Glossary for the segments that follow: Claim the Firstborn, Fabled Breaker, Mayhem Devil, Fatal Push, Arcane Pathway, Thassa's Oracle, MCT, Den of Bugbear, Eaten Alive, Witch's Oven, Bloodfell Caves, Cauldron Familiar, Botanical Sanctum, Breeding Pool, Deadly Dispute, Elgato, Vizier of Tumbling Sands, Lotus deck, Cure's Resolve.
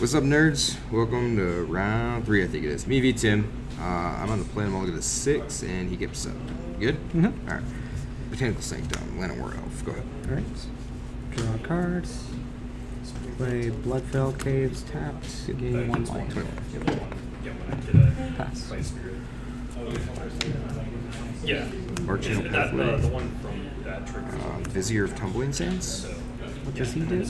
What's up, nerds? Welcome to round 3, I think it is. Me v Tim. I'm on the plane. I'm only to 6, and he gets up. Good? Mm-hmm. All right. Botanical Sanctum, Land of War Elf. Go ahead. All right. Draw cards. Let's play Bloodfell Caves, tapped. Gain 1 life. Pass. Yeah. Arcane Pathway. Vizier of Tumbling Sands. What does he do?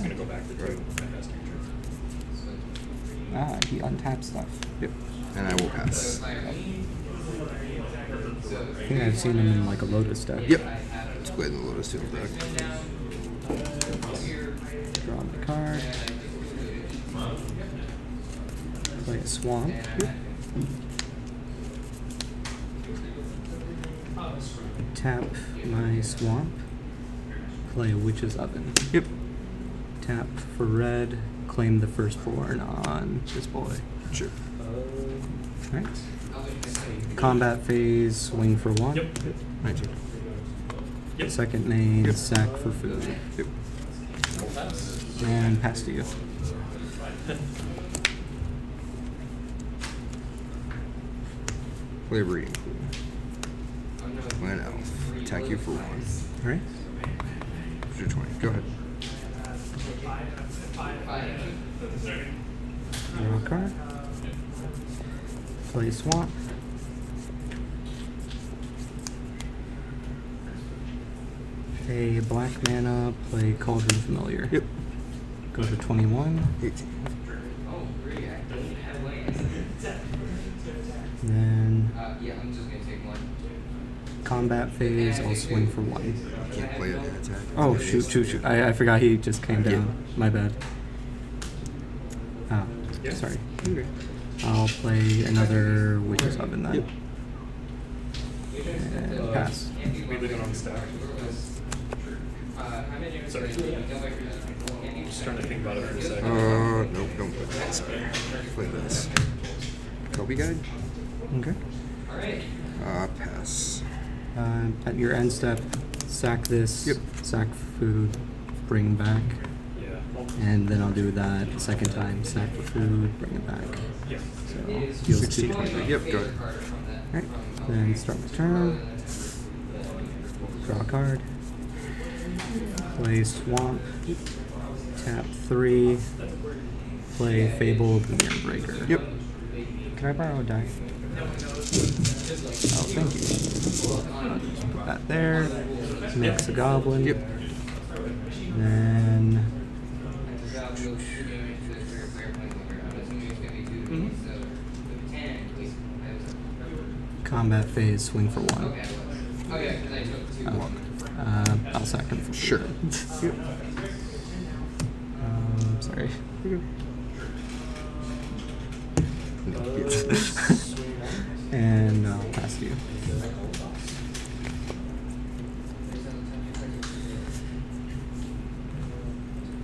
Ah, he untaps stuff. Yep. And I will pass. I think I've seen him in like a Lotus deck. Yep. Let's play the Lotus deck. Draw the card. Play a swamp. Yep. Tap my swamp. Play a Witch's Oven. Yep. Tap for red. Claim the Firstborn on this boy. Sure. All right. Combat phase, swing for 1. Yep. Right. Yep. Second name, yep. Sack for food. Yep. And pass to you. Play Breeding Pool. Land Elf. Attack you for 1. All right. 220. Go ahead. Draw a card. Play swamp. A black mana, play Cauldron Familiar. Yep. Go to 21. 18. Then combat phase, I'll swing for 1. Can't play it, attack. Oh, shoot. I forgot he just came down. Yeah. My bad. Oh, yeah. Sorry. Okay. I'll play another Witch's Oven then. Yep. And pass. Sorry. I'm just trying to think about it for a second. Nope, don't play that. Sorry. Play this. Copy guide? Okay. Alright. Pass. At your end step, sack this, yep. Sack food, bring back, yeah. And then I'll do that the second time, sack the food, bring it back. Yeah. So, deal 16. Yep, go ahead. Alright, then start my turn, draw a card, play swamp, tap 3, play Fabled Breaker. Yep. Can I borrow a die? Oh, thank you. Just put that there. Makes a goblin. Yep. Then. Mm-hmm. Combat phase, swing for 1. I'll sack him for sure. Yep. Sorry. And I'll pass to you.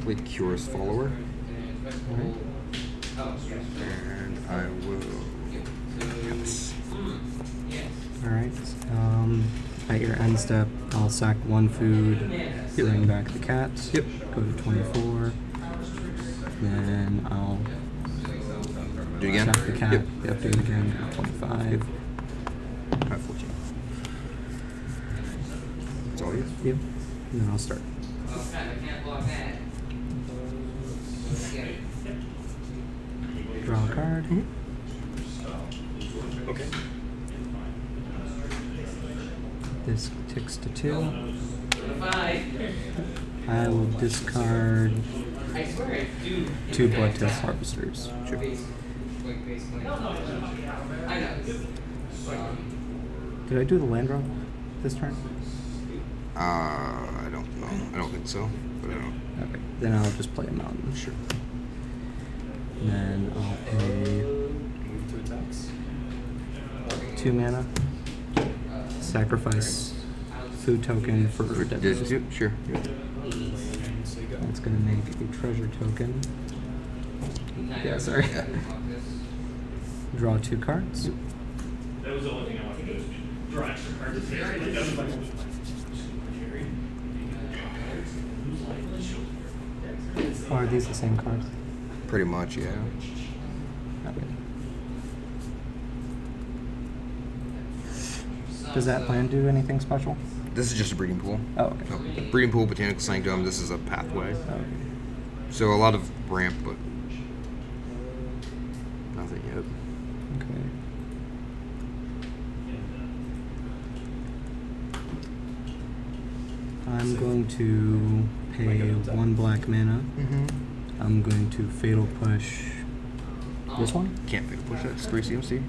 Play Cure's Follower. Right. And I will pass. Alright. At your end step, I'll sack 1 food, bring back the cat, yep. Go to 24, then I'll do it again. Sack the cat. Yep. Yep. Do it again. 25. 14. That's all you. Yep. And then I'll start. Oh, God, I can't block that. Draw a card. Mm-hmm. Okay. This ticks to 2. Bye. I will discard 2 blood test harvesters. Sure. Did I do the land drop this turn? I don't know. I don't think so. But I don't. Okay. Then I'll just play a mountain. Sure. And then I'll pay 2 mana. Sacrifice food token for Deadly. Sure. Yeah. That's gonna make a treasure token. Yeah. Sorry. Draw 2 cards. That was the only thing I wanted to do. Draw extra cards. Are these the same cards? Pretty much, yeah. Does that plan do anything special? This is just a breeding pool. Oh, okay. No, breeding pool, Botanical Sanctum, this is a pathway. Oh, okay. So a lot of ramp, but nothing yet. Okay. I'm going to pay one black mana. Mm-hmm. I'm going to Fatal Push this one? Can't Fatal Push that, it's 3 CMC.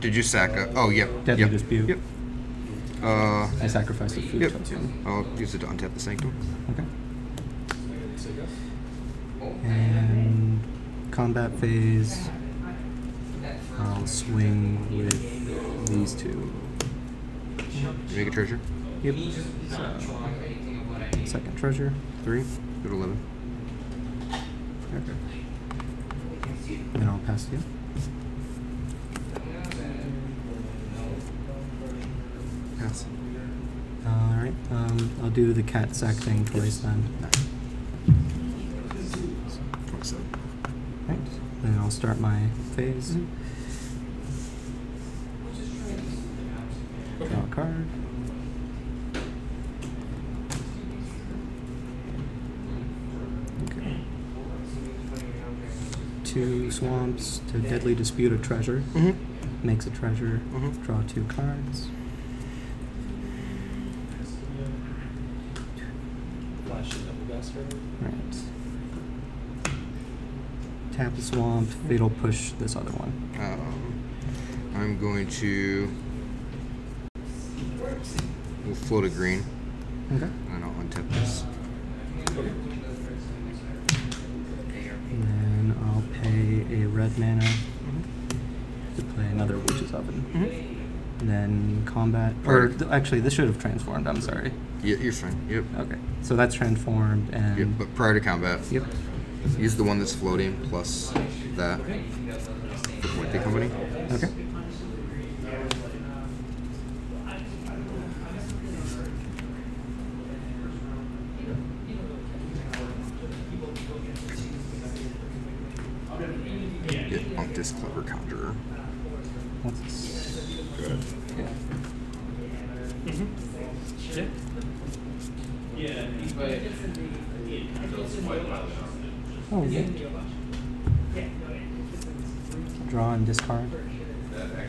Did you sack a... Oh, yep. Deadly Dispute. Yep. I sacrificed a food token. I'll use it to untap the Sanctum. Okay. And combat phase, I'll swing with these two. You make a treasure? Yep. So, second treasure. 3. Go to 11. Okay. And I'll pass to you. Pass. Alright, I'll do the cat sack thing twice then. So. Right, then I'll start my phase. Mm-hmm. Draw a card. Okay. 2 swamps to Deadly Dispute a treasure. Mm-hmm. Makes a treasure. Mm-hmm. Draw 2 cards. Right. Tap the swamp, it'll push this other one. I'm going to... We'll float a green. Okay. And I'll untap this. Okay. And then I'll pay a red mana to play another Witch's Oven. Mm-hmm. And then combat... Or actually, this should have transformed, I'm sorry. Yeah, you're fine. Yep. Okay. So that's transformed and... Yep, but prior to combat. Yep. Use the one that's floating plus that. The Point the Company. Okay. Get Bunked this Clever Conjurer. What's good. Yeah. Mm-hmm. Yeah. Yeah. Oh, yeah. Draw and discard. Okay.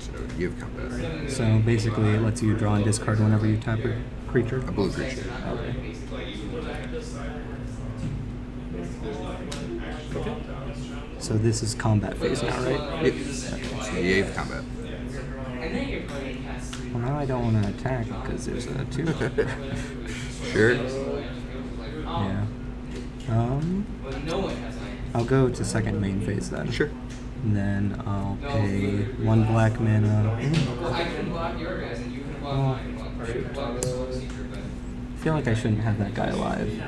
So you have combat. So basically, it lets you draw and discard whenever you tap a creature. A blue creature. Okay. Okay. So this is combat phase now, right? Yep. Okay. So you have combat. Well, now I don't want to attack because there's a 2. Sure. Yeah. I'll go to second main phase then. Sure. And then I'll pay 1 black mana. Oh, shoot. I feel like I shouldn't have that guy alive.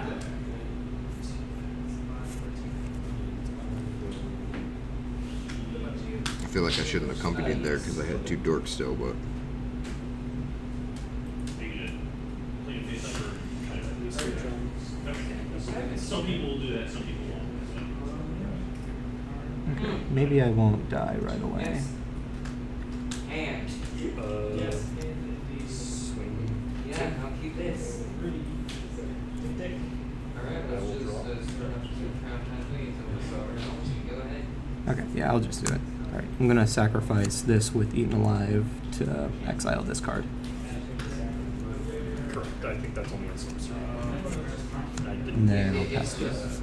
I feel like I shouldn't have accompanied there because I had 2 dorks still, but... Some people will do that, some people won't. Okay, maybe I won't die right away. And... swing. Yeah, I'll keep this. I will draw. Okay, yeah, I'll just do it. Alright, I'm going to sacrifice this with Eaten Alive to exile this card. Correct, I think that's only on sorcery. And then I'll pass this.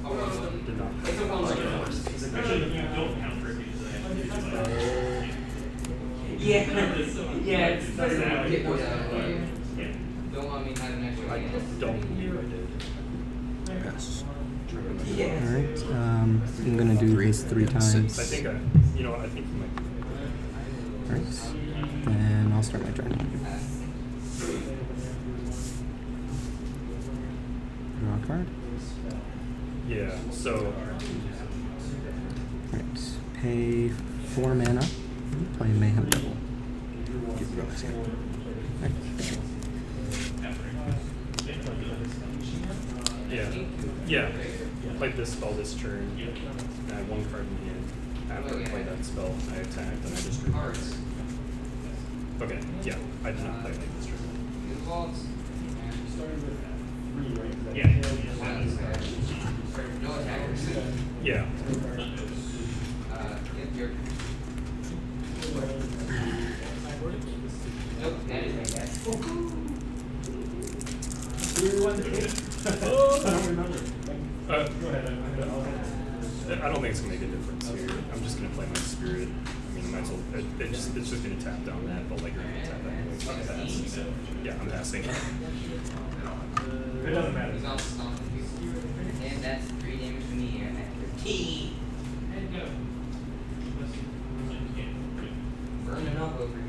Yeah, it doesn't get more out of you. Don't want me to have an extra I don't hear it. Pass. Yes. All right. I'm gonna do this 3 times. I think I think you might. All right. Then I'll start my turn. Draw a card. Yeah. So. All right. Pay 4 mana. play Mayhem Devil. Yeah. Yeah. I played this spell this turn. I had one card in the end. After I played that spell, I attacked and I just drew cards. Okay, yeah. I did not play this turn. Yeah. Yeah. Oh, I don't remember. Go ahead. I don't think it's going to make a difference here. I'm just going to play my spirit. I mean, I might as well. It's just going to tap down that, but like, you're going to tap that. Anyway. Pass, so. Yeah, I'm passing. It doesn't matter. And that's 3 damage from me here, and that's 15. And go. Burning up over here.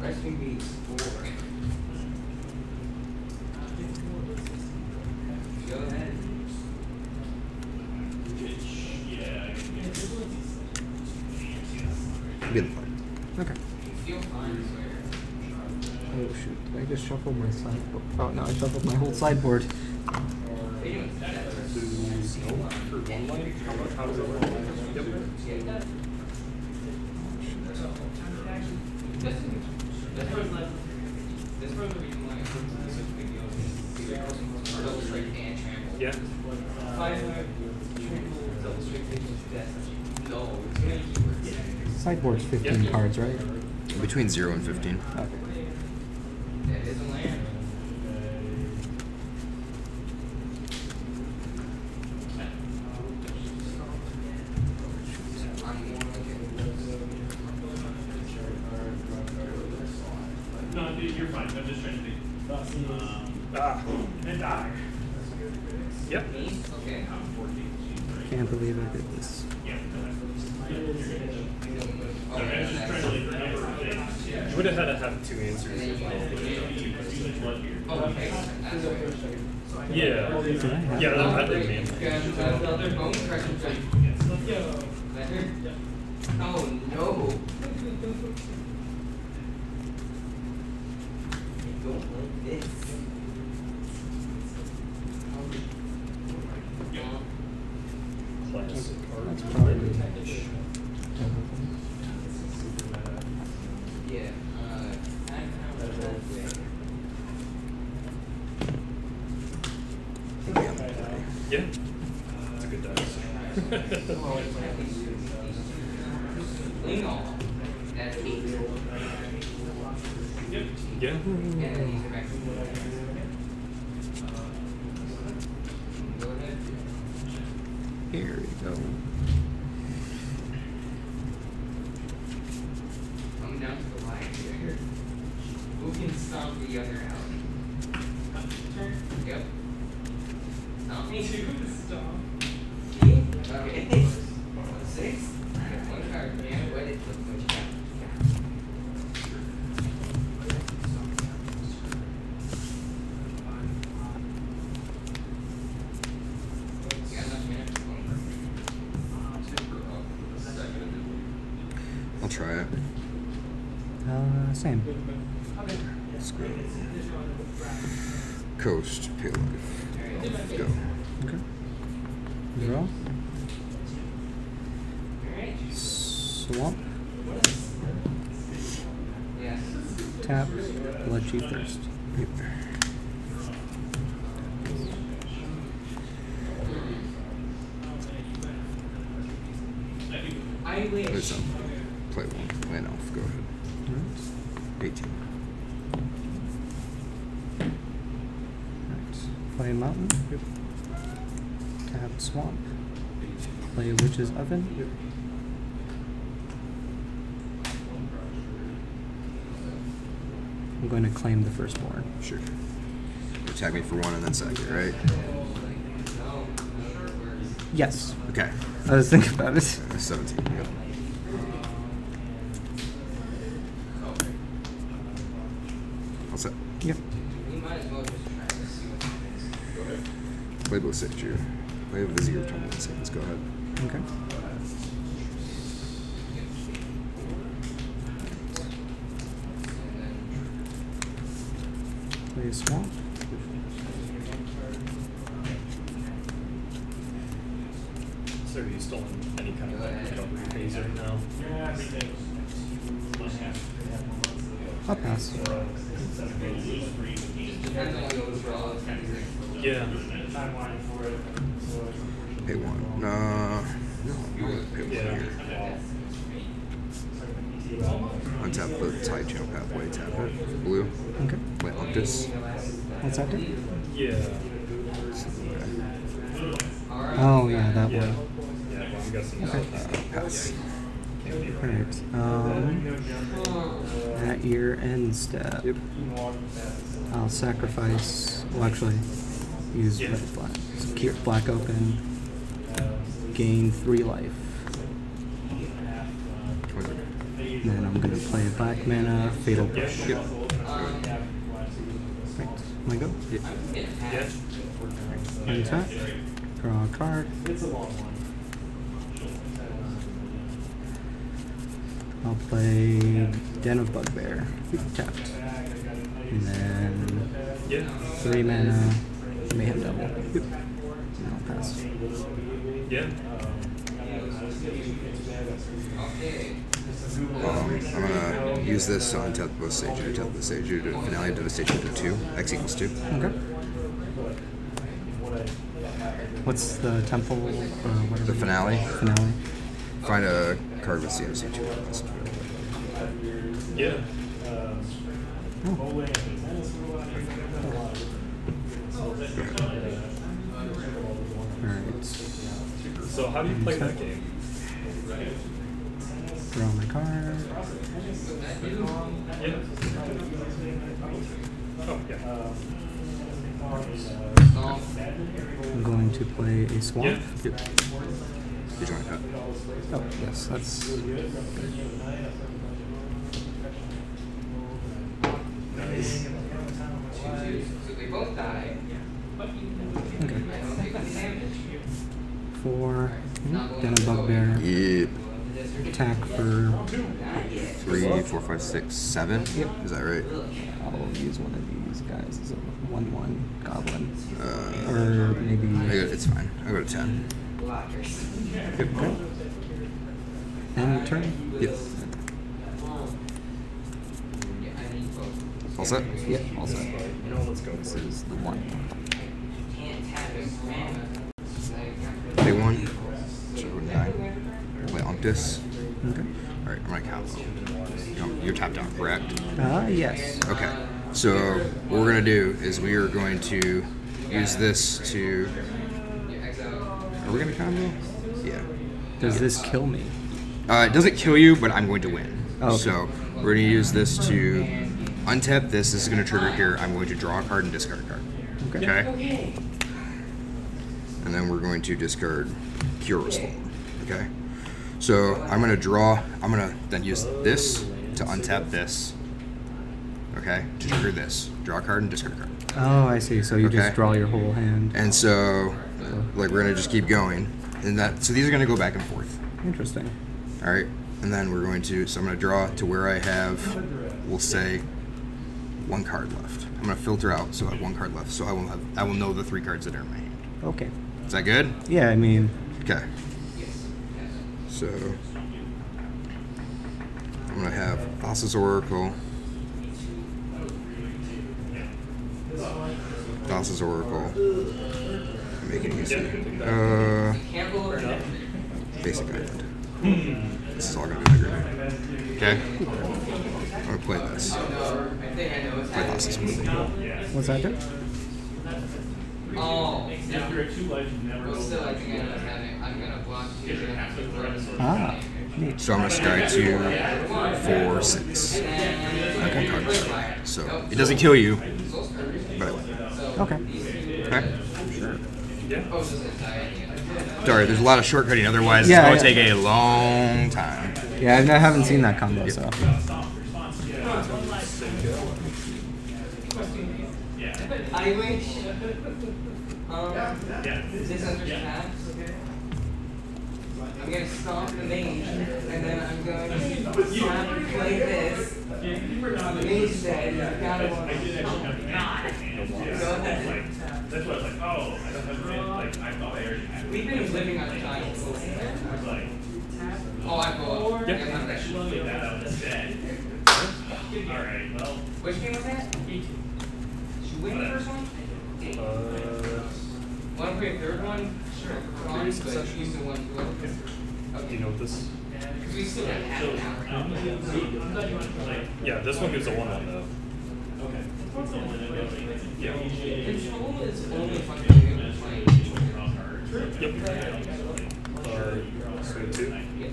Resting Beast 4. Go ahead. Beautiful. Okay. Oh shoot, did I just shuffle my sideboard? Oh no, I shuffled my whole sideboard. Yep. Yeah. Sideboard's 15 cards, right? Between 0 and 15. Okay. Coast, Pale Life. Go. Okay. Draw. Swamp. Yes. Tap. Blood Chief Thirst. Yep. I wish. Play something. Play one. Land off. Go ahead. Right. 18. Play Mountain, yep. Tap Swamp, play Witch's Oven, yep. I'm going to claim the Firstborn. Sure. Attack me for one and then sack it, right? Yes. Okay. I was thinking about it. 17, yep. All set. Yep. Both 6 year. I have Vizier of Tumbling Sands. Go ahead. Okay. Play a swamp. So have you stolen any kind of like phase right now? I'll pass. Yeah. Pay one. No, I'm going to pay one here. Untap the Tide Channel Pathway, tap it. Blue. Okay. Wait, Optus. What's that do? Yeah. Okay. Oh, yeah, that one. Yeah, okay. Pass. Alright. At your end step, yep. I'll sacrifice. Well, actually, use red black. So keep black open. Gain 3 life. And then I'm gonna play a black mana Fatal Push. Yep. Right. Am I go? Yep. Yeah. Right. Untap. Draw a card. It's a long one. I'll play Den of Bugbear, tapped, and then 3 mana Mayhem Devil, and I'll pass. Yeah. I'm gonna use this on Tell the Boss Sage, Tell the Sage, to Finale of Devastation to 2, X equals 2. Okay. What's the temple, whatever? The Finale. Finale. Find a card with CMC 2 on this. Yeah. Alright. So how do you play that game? Draw my card. Yeah. Oh, yeah. I'm going to play a swamp. Yeah. Yep. You're trying to cut. Oh, yes, that's good. Nice. Okay. 4. Den of Bugbear. Yep. Attack for 3, 4, 5, 6, 7. Yep. Is that right? I'll use one of these guys as a 1/1 goblin. Or maybe. It's fine. I'll go to 10. Good. Okay. And turn? Yes. All set? Yep, all set. Let's go. This is the 1. Day 1. So 9. Wait, Unctus. Okay. Alright, I'm gonna count. You're tapped out, correct? Yes. Okay. So, what we're gonna do is we are going to use this to. Are we gonna combo? Yeah. Does this kill me? It doesn't kill you, but I'm going to win. Oh, okay. So we're gonna use this to untap this. This is gonna trigger here. I'm going to draw a card and discard a card. Okay. Okay. And then we're going to discard Cure's Resolve. Okay. So I'm gonna draw. I'm gonna then use this to untap this. Okay. To trigger this. Draw a card and discard a card. Oh, I see. So you just draw your whole hand. And so. Like we're gonna just keep going, and so these are gonna go back and forth. Interesting. All right, and then we're going to. So I'm gonna draw to where I have, we'll say, 1 card left. I'm gonna filter out, so I have 1 card left. So I will know the 3 cards that are in my hand. Okay. Is that good? Yeah, I mean. Okay. So I'm gonna have Thassa's Oracle. Thassa's Oracle. Make it easy. Basic island. This is all gonna be bigger. Okay? I'm gonna play this. Play Thassa's movie. What's that do? Oh, ah. So I'm gonna sky 2, 4, 6. Okay. So it doesn't kill you, but I win. Okay. Okay. Yeah. Sorry, there's a lot of shortcutting. Otherwise, it's going to take a long time. Yeah, I haven't seen that combo, so. I wish. Is this under taps? Okay. I'm going to stomp the mage, and then I'm going to snap and play this. The mage said, you've got to watch. That's what I was like, oh, I don't have a like, I thought I already had. We've been living on giant pools. Oh, I go up. Yep. I'm going to that out instead. Alright, well. Which game was that? Should we win the first one? One for your third one? Sure. Do you know what this? Yeah, this one gives a 1-1 though. Okay. Yeah. Control is only fucking good when playing. Yep. Swing 2. Yep.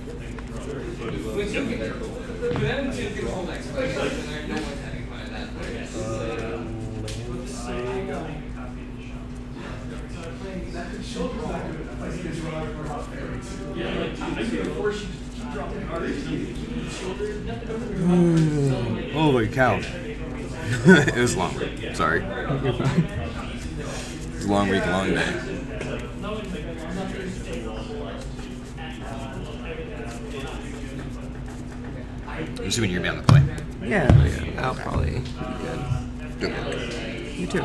You haven't seen control next place, and no one's having fun at that point. Holy cow. It was long. Sorry. It was a long week, long day. I'm assuming you're going to be on the plane. Yeah, yeah. I'll probably be good. Good work. You too.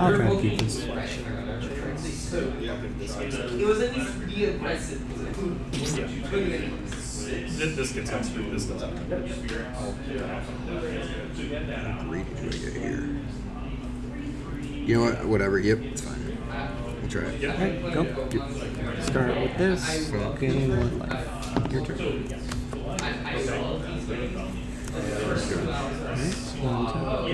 I'll try to keep this. It was at least really aggressive. This gets out. This gets out. What do I get here? You know what? Whatever. Yep, it's fine. We'll try it. Okay, go. Yep. Start with this. Gain one life. Your turn. Nice. Swamp.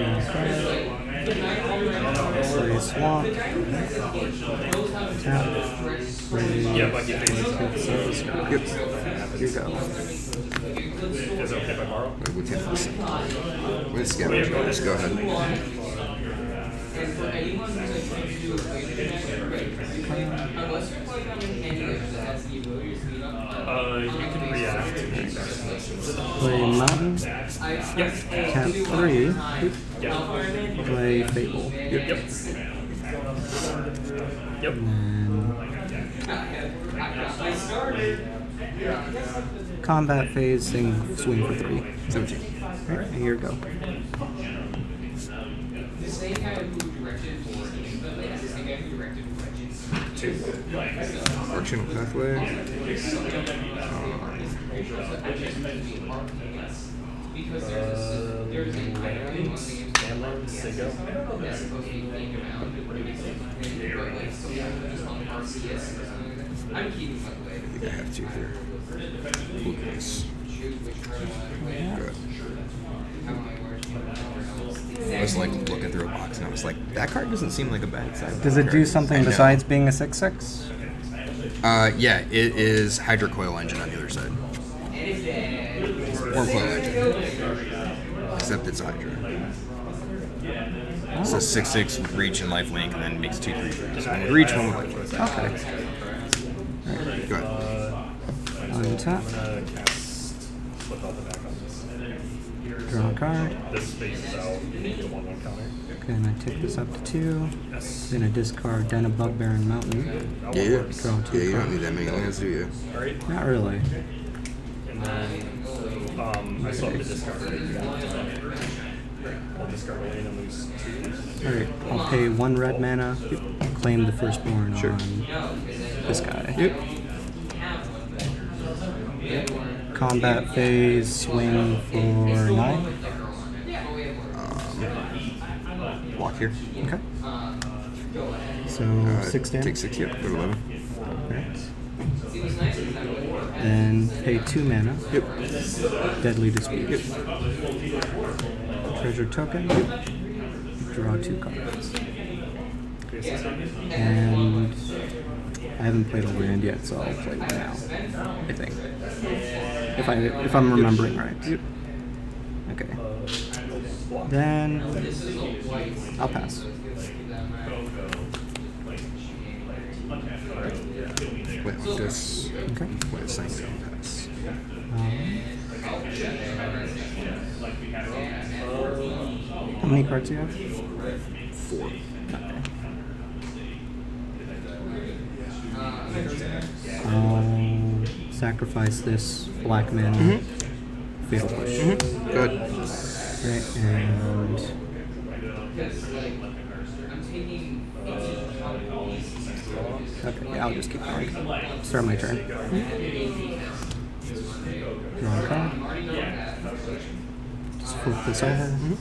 Yeah, but you here you go. Is it okay if I borrow? We can't listen. Let's go ahead. You can react. Play Mountain. Yep. Tap 3. Yep. Play Fable. Yep. Yep. And combat phase, sing, swing for 3. 17. Alright, here we go. Arcane Pathway. Because there's a I'm keeping my way. I think I have 2 here. Look at this. Good. I was like looking through a box and I was like, that card doesn't seem like a bad side. Does it do something besides being a 6/6? Yeah, it is Hydrocoil Engine on the other side. Or Coil Engine. Except it's Hydro. It's a 6/6 with reach and lifelink, and then makes 2/3. So one with reach, one with lifelink. Okay. Alright, go ahead. Untap. Draw a card. Okay, and I take this up to 2. Then I discard Den of Bugbear and Mountain. Yeah. Draw 2. Yeah, you don't need that many lands, do you? Not really. I still have to discard. I'll discard a lane and lose 2. Alright, I'll pay 1 red mana, claim the Firstborn on this guy. Yep. Combat phase, swing for 9. Walk here. Okay. So 6 damage. Take 6, yep, go to 11. Alright. Then pay 2 mana. Yep. Deadly Dispute. Yep. Treasure token, draw 2 cards. And I haven't played a land yet, so I'll play one now, I think. If I'm remembering right. Okay. Then I'll pass. Wait, this. Okay. Wait, Sanctum pass. How many cards do you have? 4. Sacrifice this black man. Mm-hmm. Fatal push. Mm-hmm. Good. Right, and okay, I'll just keep going. Start my turn. Mm-hmm. Draw a card. Just flip this over. Mm-hmm.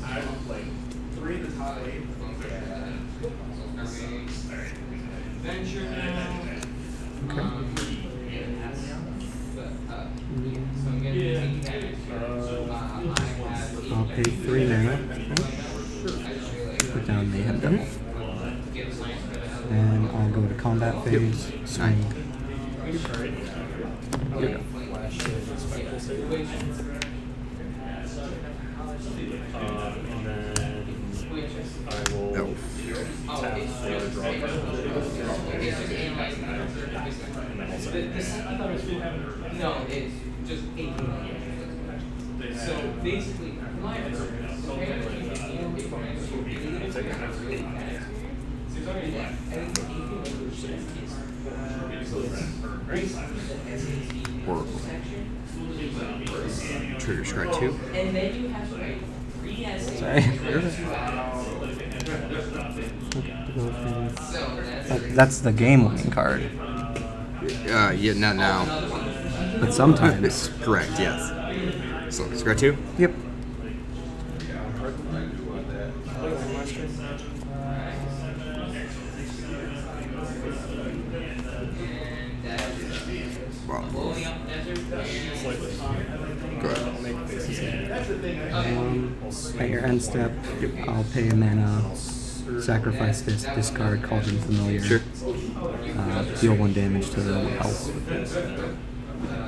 Okay. I'll pay 3 mana. Put down Mayhem Devil. And I'll go to combat phase. Yep. Sign. There you go. And then I will tap the draw card. No, it's just 18. So basically, my Oracle. Trigger strike 2. And then you have to write 3 as that's the game-winning card. Yeah, not now. But sometimes. Correct, yes. So, scratch 2? Yep. Wow. Good. At your end step, yep. I'll pay a mana, sacrifice this, discard Cauldron Familiar. Sure. Deal 1 damage to the health.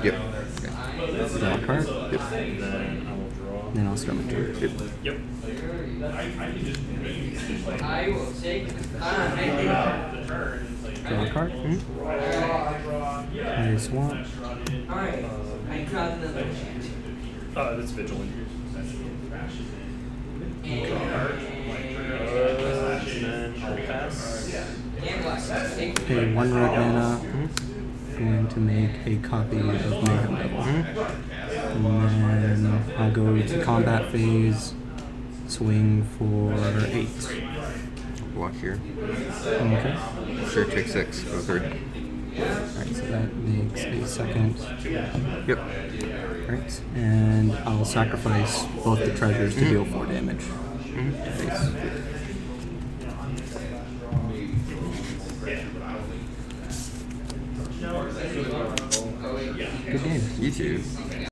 Yep. Draw a card. Yep. Then I'll start my turn. Yep. I will take the turn. Draw a card. I swap. Alright. I got another chance. That's vigilant. Draw a card. And then I'll pass. Pay 1 red mana. Going to make a copy of Mayhem Devil. And then I'll go to combat phase, swing for 8. Block here. Okay. Sure, take 6. Go third. Alright, so that makes a second. Yep. Alright, and I'll sacrifice both the treasures to deal 4 damage. Thanks. Good game. You too.